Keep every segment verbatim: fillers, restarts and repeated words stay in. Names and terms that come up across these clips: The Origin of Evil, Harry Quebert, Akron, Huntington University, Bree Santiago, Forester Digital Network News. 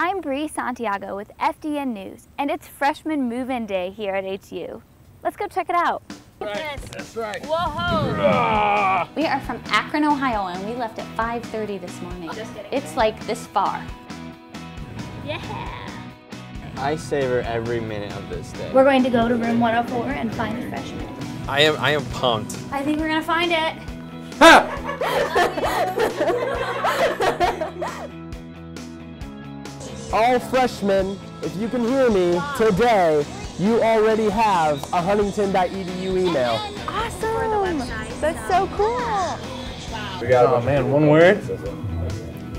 I'm Bree Santiago with F D N News, and it's Freshman Move-In Day here at H U. Let's go check it out. Right. That's right. Whoa! We are from Akron, Ohio, and we left at five thirty this morning. Just kidding. It's like this far. Yeah! I savor every minute of this day. We're going to go to room one oh four and find a freshman. I am, I am pumped. I think we're going to find it. Ah! All freshmen, if you can hear me today, you already have a Huntington dot E D U email. Awesome! That's so cool! We got, oh man, one word?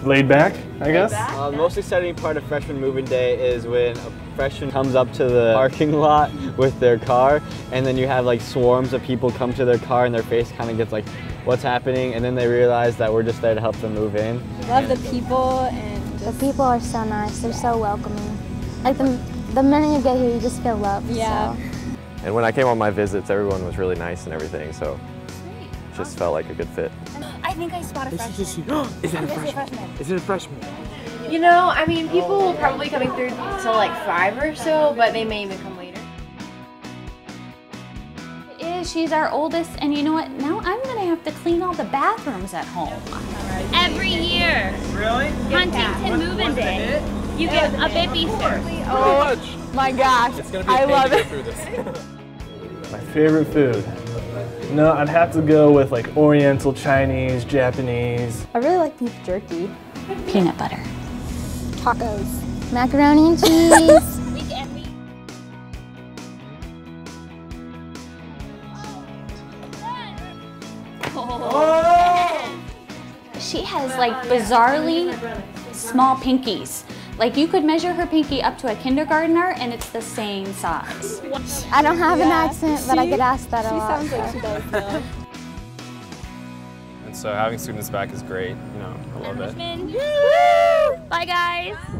Laid back, I guess? Uh, the most exciting part of freshman move-in day is when a freshman comes up to the parking lot with their car, and then you have like swarms of people come to their car and their face kind of gets like, what's happening? And then they realize that we're just there to help them move in. Love the people. And the people are so nice, they're so welcoming. Like the, the minute you get here, you just feel loved. Yeah. So. And when I came on my visits, everyone was really nice and everything, so Sweet. just awesome. felt like a good fit. I think I spot a freshman. Is, is it a freshman? Is it a freshman? You know, I mean, people will probably coming through till like five or so, but they may even come later. It is, she's our oldest, and you know what? Now I'm gonna have to clean all the bathrooms at home. Every year. Really? Huntington Move-In Day. You get a bit before. Oh my gosh. It's gonna be I love it. Through this. My favorite food. No, I'd have to go with like Oriental, Chinese, Japanese. I really like beef jerky. Peanut butter. Tacos. Macaroni and cheese. Oh. She has like bizarrely small pinkies. Like you could measure her pinky up to a kindergartner and it's the same size. I don't have yeah. an accent, but she, I get asked that a she lot. She sounds so. like she does. And so having students back is great. You know, I love it. Woo! Bye guys.